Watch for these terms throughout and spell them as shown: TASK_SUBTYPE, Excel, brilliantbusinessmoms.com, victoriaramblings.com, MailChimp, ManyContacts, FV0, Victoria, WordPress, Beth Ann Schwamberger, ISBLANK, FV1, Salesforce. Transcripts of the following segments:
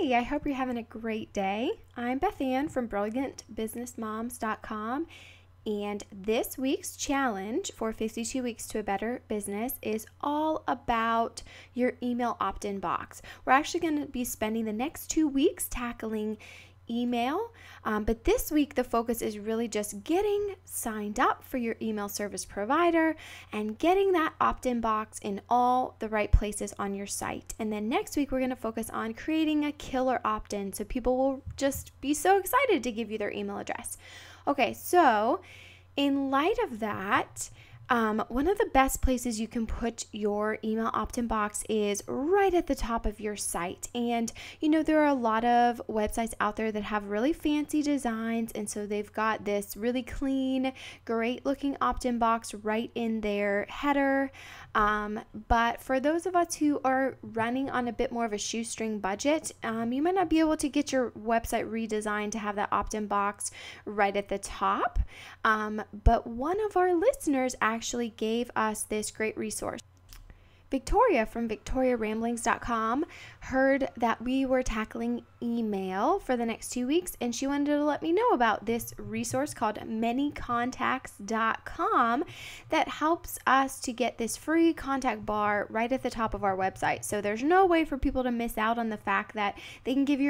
Hey, I hope you're having a great day. I'm Beth Ann from brilliantbusinessmoms.com, and this week's challenge for 52 Weeks to a Better Business is all about your email opt-in box. We're actually going to be spending the next 2 weeks tackling email, but this week the focus is really just getting signed up for your email service provider and getting that opt-in box in all the right places on your site. And then next week we're going to focus on creating a killer opt-in so people will just be so excited to give you their email address. Okay, so in light of that, one of the best places you can put your email opt-in box is right at the top of your site. And, you know, there are a lot of websites out there that have really fancy designs. And so they've got this really clean, great looking opt-in box right in their header. But for those of us who are running on a bit more of a shoestring budget, you might not be able to get your website redesigned to have that opt-in box right at the top. But one of our listeners actually gave us this great resource. Victoria from victoriaramblings.com heard that we were tackling email for the next 2 weeks, and she wanted to let me know about this resource called ManyContacts.com that helps us to get this free contact bar right at the top of our website. So there's no way for people to miss out on the fact that they can give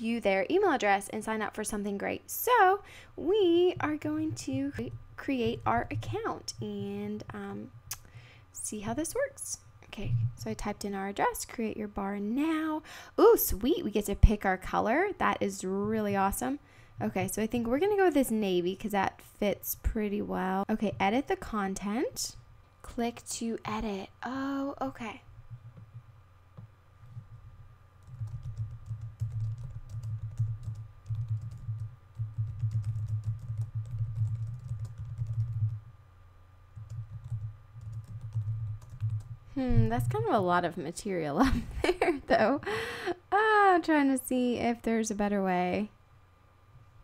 you their email address and sign up for something great. So we are going to create our account and see how this works. Okay, so I typed in our address, create your bar now. Ooh, sweet, we get to pick our color. That is really awesome. Okay, so I think we're gonna go with this navy because that fits pretty well. Okay, edit the content. Click to edit. Oh, okay. That's kind of a lot of material up there, though. I'm trying to see if there's a better way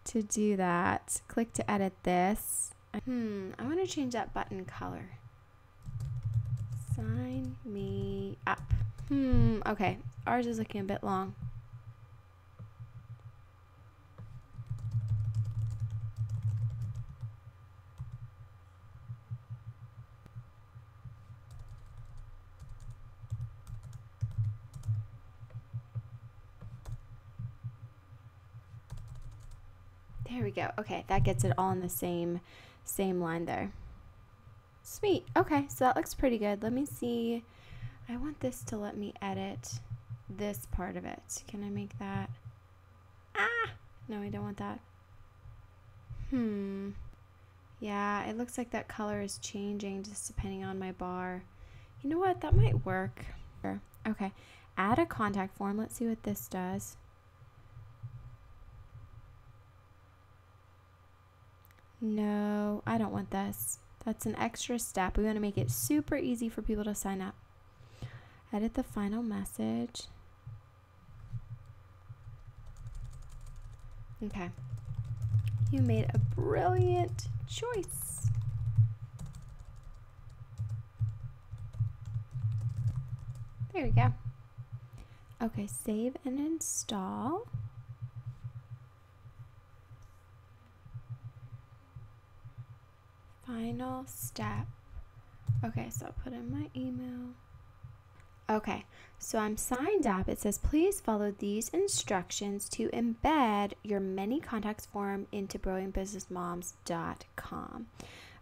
to do that. Click to edit this. I want to change that button color. Sign me up. Okay. Ours is looking a bit long. There we go. Okay, that gets it all in the same line there. Sweet. Okay, so that looks pretty good. Let me see. I want this to let me edit this part of it. Can I make that? Ah! No, I don't want that. Yeah, it looks like that color is changing just depending on my bar. You know what? That might work. Sure. Okay, add a contact form. Let's see what this does. No, I don't want this. That's an extra step. We want to make it super easy for people to sign up. Edit the final message. Okay. You made a brilliant choice. There we go. Okay, save and install. Final step. Okay, so I'll put in my email. Okay, so I'm signed up. It says, please follow these instructions to embed your ManyContacts form into brilliantbusinessmoms.com.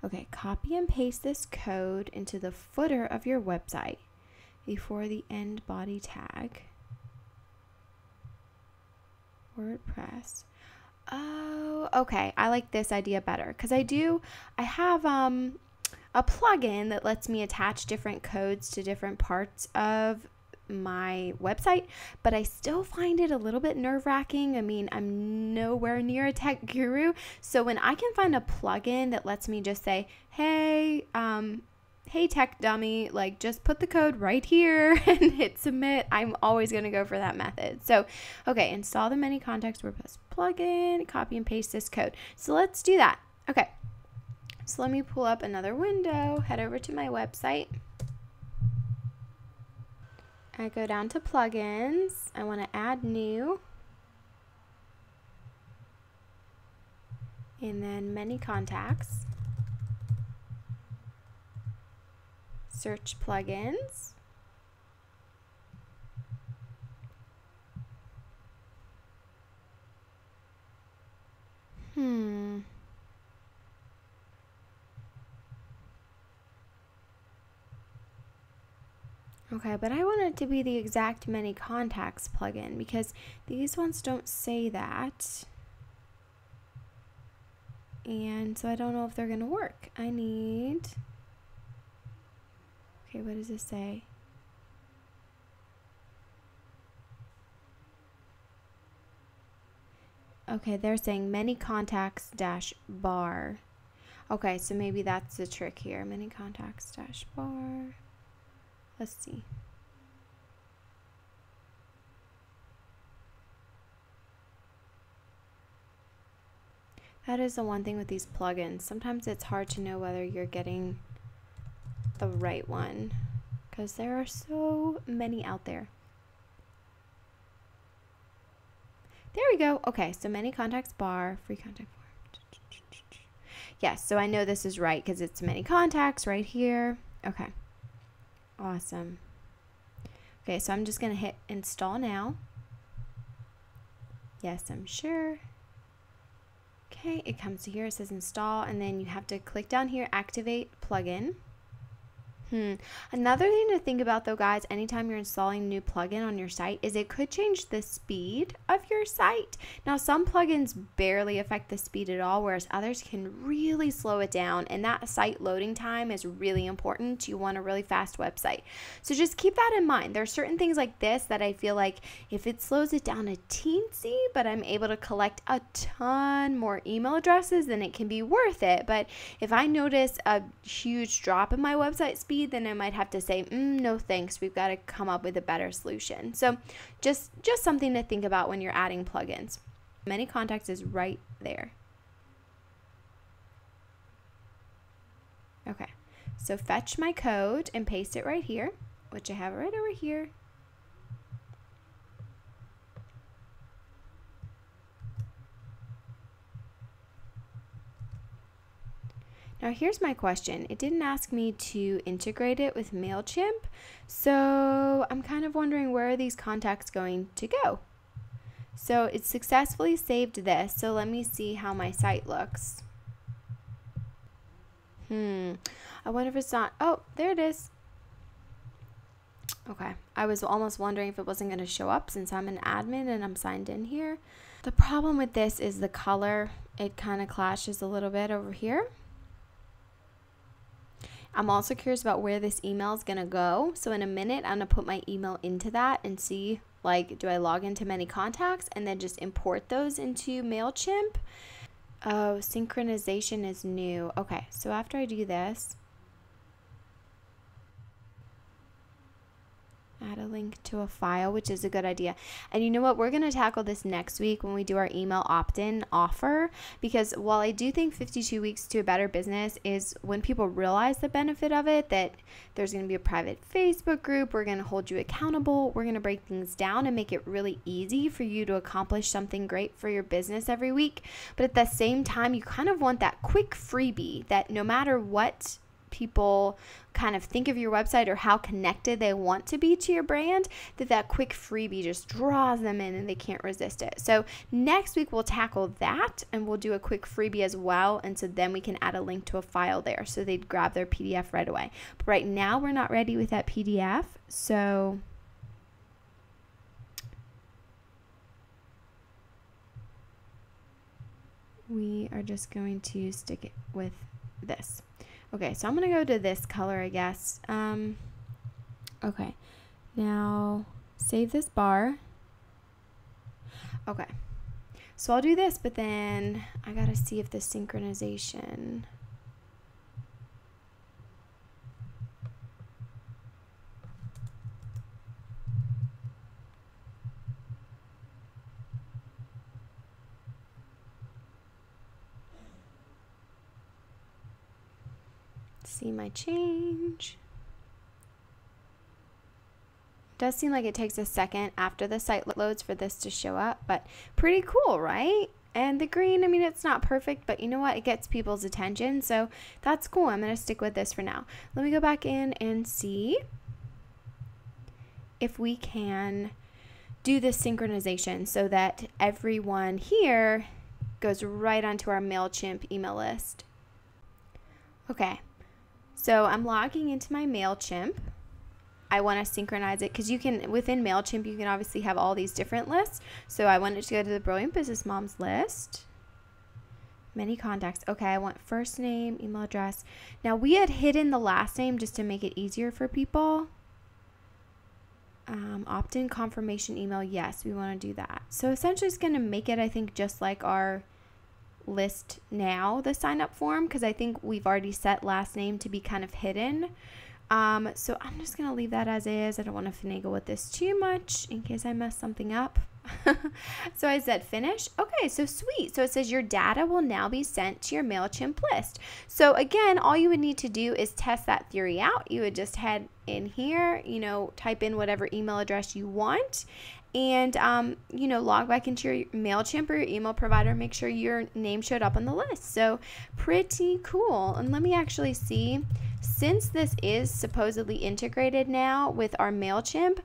Okay, copy and paste this code into the footer of your website before the end body tag. WordPress. Oh, okay. I like this idea better because I have a plugin that lets me attach different codes to different parts of my website, but I still find it a little bit nerve-wracking. I mean, I'm nowhere near a tech guru, so when I can find a plugin that lets me just say, hey tech dummy, like just put the code right here and hit submit, I'm always going to go for that method. So, okay, install the ManyContacts WordPress plugin, copy and paste this code. So let's do that. Okay, so let me pull up another window, head over to my website. I go down to plugins. I want to add new. And then many contacts. Search plugins. Okay, but I want it to be the exact Many Contacts plugin because these ones don't say that. And so I don't know if they're going to work. I need... Okay, what does this say? Okay, they're saying Many Contacts -bar. Okay, so maybe that's the trick here. Many Contacts -bar. Let's see. That is the one thing with these plugins. Sometimes it's hard to know whether you're getting the right one because there are so many out there. There we go. Okay, so many contacts bar, free contact form. Yes, so I know this is right because it's many contacts right here. Okay. Awesome. Okay, so I'm just going to hit install now. Yes, I'm sure. Okay, it comes to here, it says install, and then you have to click down here, activate plugin. Another thing to think about though, guys, anytime you're installing a new plugin on your site is it could change the speed of your site. Now, some plugins barely affect the speed at all, whereas others can really slow it down. And that site loading time is really important. You want a really fast website. So just keep that in mind. There are certain things like this that I feel like if it slows it down a teensy, but I'm able to collect a ton more email addresses, then it can be worth it. But if I notice a huge drop in my website speed, then I might have to say, no thanks, we've got to come up with a better solution. So just something to think about when you're adding plugins. Many contacts is right there. Okay, so fetch my code and paste it right here, which I have right over here. Now here's my question. It didn't ask me to integrate it with MailChimp, so I'm kind of wondering where are these contacts going to go? So it successfully saved this, so let me see how my site looks. I wonder if it's not, oh, there it is. Okay, I was almost wondering if it wasn't going to show up since I'm an admin and I'm signed in here. The problem with this is the color. It kind of clashes a little bit over here. I'm also curious about where this email is going to go. So in a minute, I'm going to put my email into that and see, like, do I log into many contacts and then just import those into MailChimp? Oh, synchronization is new. Okay, so after I do this, add a link to a file, which is a good idea. And you know what? We're going to tackle this next week when we do our email opt-in offer, because while I do think 52 weeks to a better business is when people realize the benefit of it, that there's going to be a private Facebook group, we're going to hold you accountable, we're going to break things down and make it really easy for you to accomplish something great for your business every week. But at the same time, you kind of want that quick freebie that no matter what people kind of think of your website or how connected they want to be to your brand, that quick freebie just draws them in and they can't resist it. So next week we'll tackle that and we'll do a quick freebie as well, and so then we can add a link to a file there so they'd grab their PDF right away. But right now we're not ready with that PDF, so we are just going to stick it with this. Okay, so I'm going to go to this color, I guess. Okay, now save this bar. Okay, so I'll do this, but then I got to see if the synchronization. See my change. does seem like it takes a second after the site loads for this to show up, but pretty cool, right? And the green, I mean, it's not perfect, but you know what? It gets people's attention, so that's cool. I'm going to stick with this for now. Let me go back in and see if we can do this synchronization so that everyone here goes right onto our MailChimp email list. Okay, so I'm logging into my MailChimp. I want to synchronize it because you can, within MailChimp, you can obviously have all these different lists. So I wanted to go to the Brilliant Business Moms list. Many contacts. Okay, I want first name, email address. Now we had hidden the last name just to make it easier for people. Opt-in confirmation email. Yes, we want to do that. So essentially it's going to make it, I think, just like our list now, the sign up form, because I think we've already set last name to be kind of hidden. So I'm just going to leave that as is. I don't want to finagle with this too much in case I mess something up. So I said finish. Okay, so sweet. So it says your data will now be sent to your MailChimp list. So again, all you would need to do is test that theory out. You would just head in here, you know, type in whatever email address you want and, you know, log back into your MailChimp or your email provider, make sure your name showed up on the list. So pretty cool. And let me actually see, since this is supposedly integrated now with our MailChimp,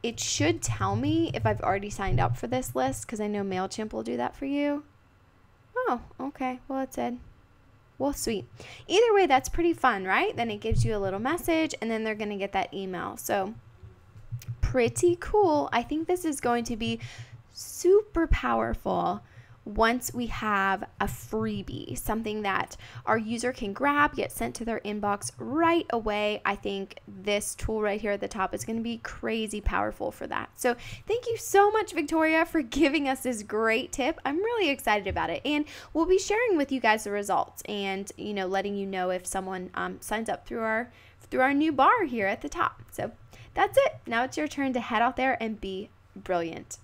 it should tell me if I've already signed up for this list because I know MailChimp will do that for you. Oh, okay. Well, it said, well, sweet. Either way, that's pretty fun, right? Then it gives you a little message and then they're going to get that email. So pretty cool. I think this is going to be super powerful once we have a freebie, something that our user can grab, get sent to their inbox right away. I think this tool right here at the top is going to be crazy powerful for that. So thank you so much, Victoria, for giving us this great tip. I'm really excited about it. And we'll be sharing with you guys the results and, you know, letting you know if someone signs up through our new bar here at the top. So that's it. Now it's your turn to head out there and be brilliant.